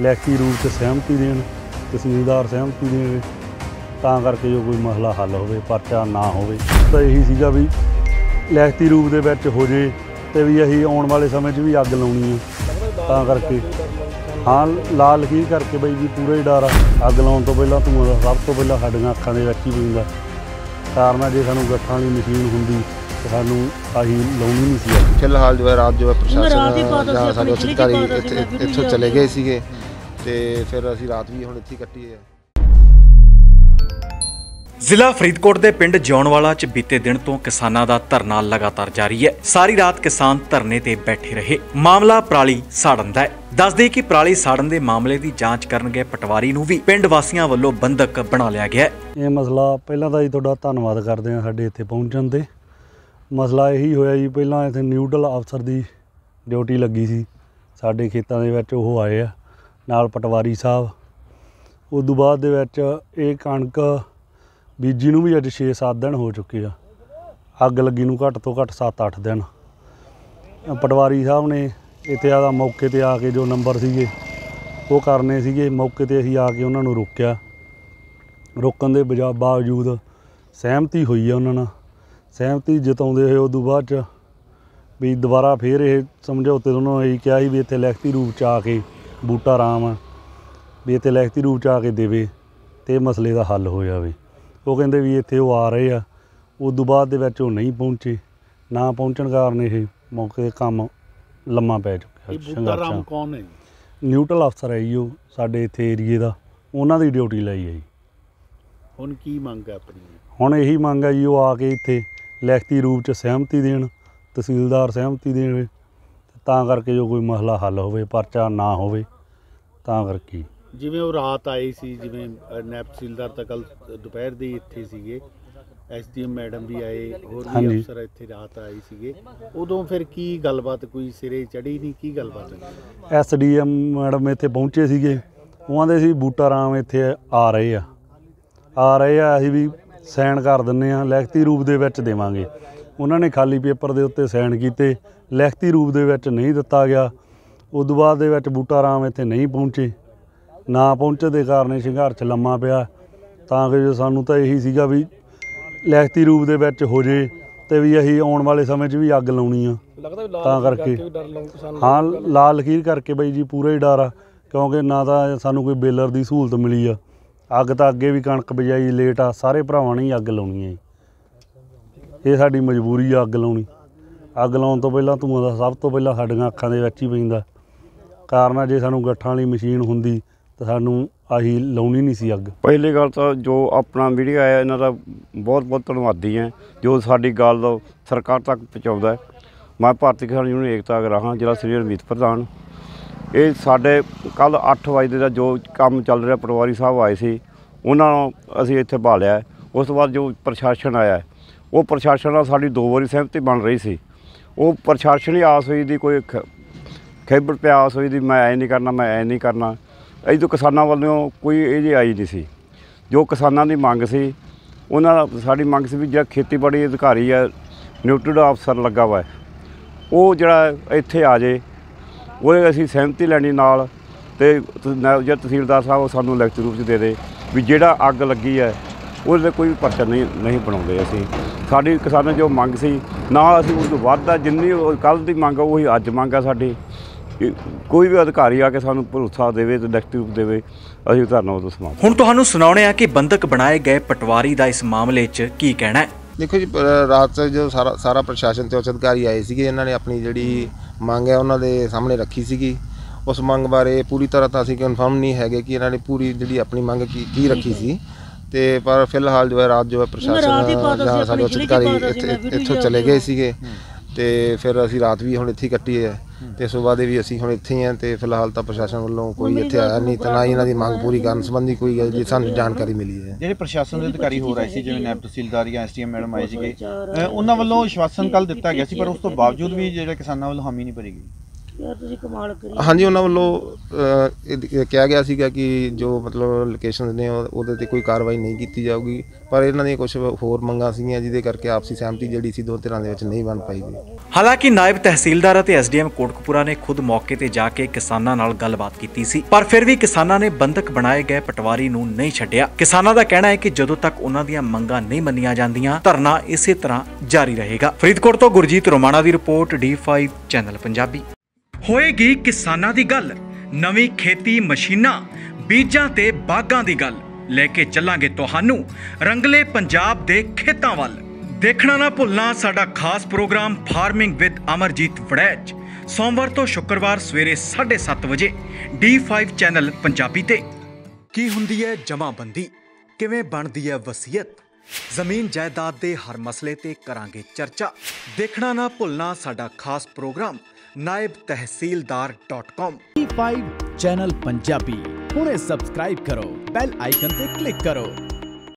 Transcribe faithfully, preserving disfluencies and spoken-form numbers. लेखी रूप से सहमति देन, तहसीलदार सहमति देवे तां करके जो कोई मसला हल होवे, परचा ना होवे। तो यही सीगा भी लिखती रूप दे विच हो जे ते भी अही आउण वाले समय च भी अग लाउणी है, तां करके हाँ ला लकीर करके बई जी पूरा ही डर आ। अग लाउण तों पहलां धूआं दा सब तों पहलां साडीआं अखां दे विच ही पैंदा, कारण जे सानूं गट्ठां वाली मशीन हुंदी सानूं आही लाउणी नहीं सी। फिलहाल जो है रात जो है प्रशासन अधिकारी इत्थों चले गए सीगे ते फिर असीं रात भी हुण इत्थे कट्टी है। ਜ਼ਿਲ੍ਹਾ ਫਰੀਦਕੋਟ ਦੇ ਪਿੰਡ ਜਿਉਣਵਾਲਾ 'ਚ ਬੀਤੇ ਦਿਨ ਤੋਂ ਕਿਸਾਨਾਂ ਦਾ ਧਰਨਾ ਲਗਾਤਾਰ ਜਾਰੀ ਹੈ। ਸਾਰੀ ਰਾਤ ਕਿਸਾਨ ਧਰਨੇ ਤੇ ਬੈਠੇ ਰਹੇ। ਮਾਮਲਾ ਪਰਾਲੀ ਸਾੜਨ ਦਾ ਹੈ। ਦੱਸਦੇ ਕਿ ਪਰਾਲੀ ਸਾੜਨ ਦੇ ਮਾਮਲੇ ਦੀ ਜਾਂਚ ਕਰਨ ਗਏ ਪਟਵਾਰੀ ਨੂੰ ਵੀ ਪਿੰਡ ਵਾਸੀਆਂ ਵੱਲੋਂ ਬੰਦਕ ਬਣਾ ਲਿਆ ਗਿਆ ਹੈ। ਇਹ ਮਸਲਾ ਪਹਿਲਾਂ ਤਾਂ ਜੀ ਤੁਹਾਡਾ ਧੰਨਵਾਦ ਕਰਦੇ ਹਾਂ ਸਾਡੇ ਇੱਥੇ ਪਹੁੰਚਣ ਤੇ। ਮਸਲਾ ਇਹੀ ਹੋਇਆ ਜੀ, ਪਹਿਲਾਂ ਇੱਥੇ ਨਿਊਡਲ ਅਫਸਰ ਦੀ ਡਿਊਟੀ ਲੱਗੀ ਸੀ ਸਾਡੇ ਖੇਤਾਂ ਦੇ ਵਿੱਚ, ਉਹ ਆਏ ਆ ਨਾਲ ਪਟਵਾਰੀ ਸਾਹਿਬ। ਉਸ ਤੋਂ ਬਾਅਦ ਦੇ ਵਿੱਚ ਇਹ ਕਣਕ ਬੀਜੀ ਨੂੰ भी अज छे सत्त दिन हो चुके आ, अग लगी नूं घट तो घट सत्त अठ दिन। पटवारी साहब ने इत्थे आ मौके ते आके जो नंबर सीगे वो करने सीगे, मौके ते असीं आके उन्हां नूं रोकिया। रोकण दे बावजूद सहमति होई आ उन्हां नाल, सहमति जताउंदे होए उदों बाद च भी दुबारा फिर इह समझौते तो उन्हां ने किहा भी इत्थे लिखती रूप च आके बूटा राम भी इत्थे लिखती रूप च आके देवे ते मसले दा हल हो जावे। ਉਹ ਕਹਿੰਦੇ ਵੀ ਇੱਥੇ ਉਹ ਆ ਰਹੇ ਆ। ਉਸ ਤੋਂ ਬਾਅਦ ਦੇ ਵਿੱਚ ਉਹ ਨਹੀਂ ਪਹੁੰਚੇ, ਨਾ ਪਹੁੰਚਣ ਕਾਰਨ ਇਹ ਮੌਕੇ 'ਤੇ ਕੰਮ ਲੰਮਾ ਪੈ ਚੁੱਕਿਆ। ਬੂਟਾ ਰਾਮ ਕੌਣ ਹੈ? ਨਿਊਟਰਲ ਅਫਸਰ ਹੈ ਜੀ, ਉਹ ਸਾਡੇ ਇੱਥੇ ਏਰੀਏ ਦਾ, ਉਹਨਾਂ ਦੀ ਡਿਊਟੀ ਲਈ ਹੈ ਜੀ। ਹੁਣ ਕੀ ਮੰਗ ਹੈ ਆਪਣੀ? ਹੁਣ ਇਹੀ ਮੰਗ ਹੈ ਜੀ, ਉਹ ਆ ਕੇ ਇੱਥੇ ਲਿਖਤੀ ਰੂਪ 'ਚ ਸਹਿਮਤੀ ਦੇਣ, ਤਹਿਸੀਲਦਾਰ ਸਹਿਮਤੀ ਦੇਵੇ ਤਾਂ ਕਰਕੇ ਜੋ ਕੋਈ ਮਸਲਾ ਹੱਲ ਹੋਵੇ, ਪਰਚਾ ਨਾ ਹੋਵੇ ਤਾਂ ਕਰਕੇ। ਜਿਵੇਂ ਉਹ ਰਾਤ ਆਏ ਸੀ, ਜਿਵੇਂ ਨੈਬ ਤਹਿਸੀਲਦਾਰ ਤਾਂ ਕੱਲ ਦੁਪਹਿਰ ਦੇ ਇੱਥੇ ਸੀਗੇ, ਐਸਡੀਐਮ ਮੈਡਮ ਵੀ ਆਏ, ਹੋਰ ਵੀ ਅਫਸਰ ਇੱਥੇ ਰਾਤ ਆਏ ਸੀਗੇ, ਉਦੋਂ ਫਿਰ ਕੀ ਗੱਲਬਾਤ ਕੋਈ ਸਿਰੇ ਚੜੀ ਨਹੀਂ? ਕੀ ਗੱਲਬਾਤ? ਐਸਡੀਐਮ ਮੈਡਮ ਇੱਥੇ ਪਹੁੰਚੇ ਸੀਗੇ, ਉਹਨਾਂ ਦੇ ਸੀ ਬੂਟਾ ਰਾਮ ਇੱਥੇ ਆ ਰਹੇ ਆ ਆ ਰਹੇ ਆ ਅਸੀਂ ਵੀ ਸਾਈਨ ਕਰ ਦਿੰਦੇ ਹਾਂ, ਲਿਖਤੀ ਰੂਪ ਦੇ ਵਿੱਚ ਦੇਵਾਂਗੇ। ਉਹਨਾਂ ਨੇ ਖਾਲੀ ਪੇਪਰ ਦੇ ਉੱਤੇ ਸਾਈਨ ਕੀਤੇ, ਲਿਖਤੀ ਰੂਪ ਦੇ ਵਿੱਚ ਨਹੀਂ ਦਿੱਤਾ ਗਿਆ। ਉਸ ਤੋਂ ਬਾਅਦ ਦੇ ਵਿੱਚ ਬੂਟਾ ਰਾਮ ਇੱਥੇ ਨਹੀਂ ਪਹੁੰਚੇ, ਨਾ ਪਹੁੰਚਣ ਦੇ ਕਾਰਨ ਸੰਘਰਸ਼ ਲੰਮਾ ਪਿਆ। ਤਾਂ ਕਿ ਜੋ ਸਾਨੂੰ ਤਾਂ ਇਹੀ ਸੀਗਾ ਵੀ ਲਿਖਤੀ ਰੂਪ ਦੇ ਵਿੱਚ ਹੋ ਜੇ ਤੇ ਵੀ ਅਸੀਂ ਆਉਣ ਵਾਲੇ ਸਮੇਂ 'ਚ ਵੀ ਅੱਗ ਲਾਉਣੀ ਆ, ਤਾਂ ਕਰਕੇ ਹਾਂ ਲਾ ਲਕੀਰ ਕਰਕੇ ਬਈ ਜੀ ਪੂਰਾ ਹੀ ਡਰ ਆ, ਕਿਉਂਕਿ ਨਾ ਤਾਂ ਸਾਨੂੰ ਕੋਈ ਬੇਲਰ ਦੀ ਸਹੂਲਤ ਮਿਲੀ ਆ। ਅੱਗ ਤਾਂ ਅੱਗੇ ਵੀ ਕਣਕ ਬਿਜਾਈ ਲੇਟ ਆ, ਸਾਰੇ ਭਰਾਵਾਂ ਨੇ ਅੱਗ ਲਾਉਣੀ ਆ, ਇਹ ਸਾਡੀ ਮਜਬੂਰੀ ਆ ਅੱਗ ਲਾਉਣੀ। ਅੱਗ ਲਾਉਣ ਤੋਂ ਪਹਿਲਾਂ ਧੂੰਆਂ ਦਾ ਸਭ ਤੋਂ ਪਹਿਲਾਂ ਸਾਡੀਆਂ ਅੱਖਾਂ ਦੇ ਵਿੱਚ ਹੀ ਪੈਂਦਾ, ਕਾਰਨ ਜੇ ਸਾਨੂੰ ਗੱਠਾਂ ਵਾਲੀ ਮਸ਼ੀਨ ਹੁੰਦੀ तो सानू आही लाउणी नहीं सी अग। पहली गल तो जो अपना मीडिया है इन्हों का बहुत बहुत धन्यवादी है, जो साड़ी गल सरकार तक पहुँचाता है। मैं भारतीय किसान यूनियन एकता अगराह जिला श्री रमीत प्रधान। ये साढ़े कल अठ बजे का जो काम चल रहा पटवारी साहब आए थे, उन्होंने असी इत्थे भालिया। उस तो बाद जो प्रशासन आया है, वो प्रशासन नाल साड़ी दो बारी सहमति बन रही सी। वो प्रशासन ही आस हुई दी कोई खैबर प्यास हुई दी, मैं ऐ नहीं करना, मैं ऐ नहीं करना। ਇਹ ਤੋਂ ਕਿਸਾਨਾਂ ਵੱਲੋਂ ਕੋਈ ਇਹ ਜਿਹੀ ਆਈ ਨਹੀਂ ਸੀ। ਜੋ ਕਿਸਾਨਾਂ ਦੀ ਮੰਗ ਸੀ, ਉਹਨਾਂ ਦਾ ਸਾਡੀ ਮੰਗ ਸੀ ਵੀ ਜਿਹੜਾ ਖੇਤੀਬਾੜੀ ਅਧਿਕਾਰੀ ਹੈ, ਨਿਊਟਰਲ ਅਫਸਰ ਲੱਗਾ ਵਾ, ਉਹ ਜਿਹੜਾ ਇੱਥੇ ਆ ਜੇ, ਉਹਦੇ ਅਸੀਂ ਸਹਿਮਤੀ ਲੈਣੀ ਨਾਲ। ਅਤੇ ਜਿਹੜਾ ਤਹਿਸੀਲਦਾਰ ਸਾਹਿਬ ਉਹ ਸਾਨੂੰ ਲਿਖਤ ਰੂਪ 'ਚ ਦੇ ਦੇ ਵੀ ਜਿਹੜਾ ਅੱਗ ਲੱਗੀ ਹੈ ਉਹਦੇ ਕੋਈ ਵੀ ਪਰਚਾ ਨਹੀਂ ਨਹੀਂ ਬਣਾਉਂਦੇ। ਅਸੀਂ ਸਾਡੀ ਕਿਸਾਨਾਂ ਜੋ ਮੰਗ ਸੀ ਨਾਲ ਅਸੀਂ ਉਸ ਤੋਂ ਵੱਧਦਾ ਜਿੰਨੀ ਕੱਲ੍ਹ ਦੀ ਮੰਗ ਉਹੀ ਅੱਜ ਮੰਗ ਆ ਸਾਡੀ। कोई भी अधिकारी आके सानू भरोसा देवे तो लिखती रूप देवे, असीं धरना उदों समाप्त। हुण तुहानू सुणाउणे आ कि बंधक बनाए गए पटवारी दा इस मामले च की कहना है। देखो जी, रात जो सारा सारा प्रशासन ते उच्च अधिकारी आए सीगे, इन्हां ने अपनी जिहड़ी मंग है उन्हां दे सामने रखी सीगी। उस मंग बारे पूरी तरह तो असीं कन्फर्म नहीं हैगे कि इन्हां ने पूरी जिहड़ी अपनी मंग की की रखी सी। ते पर फिलहाल जो है रात जो है प्रशासन सारे उच्च अधिकारी इत्थों चले गए सीगे ते फिर असीं रात भी हुण इत्थे कट्टी है ਤੇ ਸੁਬਾਹ ਦੇ ਵੀ ਅਸੀਂ ਹੁਣ ਇੱਥੇ ਹਾਂ। ਤੇ ਫਿਲਹਾਲ ਤਾਂ ਪ੍ਰਸ਼ਾਸਨ ਵੱਲੋਂ ਕੋਈ ਇੱਥੇ ਆਇਆ ਨਹੀਂ, ਤਾਂ ਨਾ ਇਹਨਾਂ ਦੀ ਮੰਗ ਪੂਰੀ ਕਰਨ ਸੰਬੰਧੀ ਕੋਈ ਗੱਲ ਜੀ ਸਾਨੂੰ ਜਾਣਕਾਰੀ ਮਿਲੀ ਹੈ। ਜਿਹੜੇ ਪ੍ਰਸ਼ਾਸਨ ਦੇ ਅਧਿਕਾਰੀ ਹੋ ਰਹੇ ਸੀ, ਜਿਵੇਂ ਨੈਬ ਤਹਿਸੀਲਦਾਰ ਜਾਂ ਐਸਡੀਐਮ ਮੈਡਮ ਆਏ ਸੀਗੇ, ਉਹਨਾਂ ਵੱਲੋਂ ਆਸ਼ਵਾਸਨ ਕੱਲ ਦਿੱਤਾ ਗਿਆ ਸੀ, ਪਰ ਉਸ ਤੋਂ ਬਾਵਜੂਦ ਵੀ ਜਿਹੜਾ ਕਿਸਾਨਾਂ ਵੱਲੋਂ ਹਾਮੀ ਨਹੀਂ ਭਰੀ ਗਈ। यार तुसी कमाल करी। हाँ जी उन्होंने वालों कहा गया सीगा कि जो मतलब लोकेशन ने उहदे ते कोई कार्रवाई नहीं की जाएगी, पर इन्होंने कुछ होर मंगा सी जिदे करके आपसी सहमति जिहड़ी सी दो धिरां दे विच नहीं बन पाई गई। हालांकि नायब तहसीलदार ते एस डी एम कोटकपुरा ने खुद मौके ते जाके किसानां नाल गलबात कीती सी, पर फिर भी किसानां ने बंधक बनाए गए पटवारी नूं नहीं छड्डिया। किसानां दा कहना है कि जदों तक उन्हां दीयां मंगां नहीं मन्नियां जांदियां धरना इसे तरह जारी रहेगा। फरीदकोट तो गुरजीत रोमाणा दी report D five channel Punjabi. होएगी किसानां दी गल, नवीं खेती मशीनां, बीजां ते बागां दी गल लेके चलांगे तुहानू रंगले पंजाब दे खेतां वल। देखना ना भुलना साडा खास programme farming with Amarjeet Waraich, सोमवार तो शुक्रवार सवेरे साढ़े सत्त बजे डी फाइव चैनल पंजाबी ते। की हुंदी है जमाबंदी, किवें बनदी है वसीयत, जमीन जायदाद दे हर मसले ते करांगे चर्चा। देखना ना भुलना साडा खास programme Naib Tehsildar dot com D five channel Punjabi. हुणे सब्सक्राइब करो, बेल आइकन पे क्लिक करो।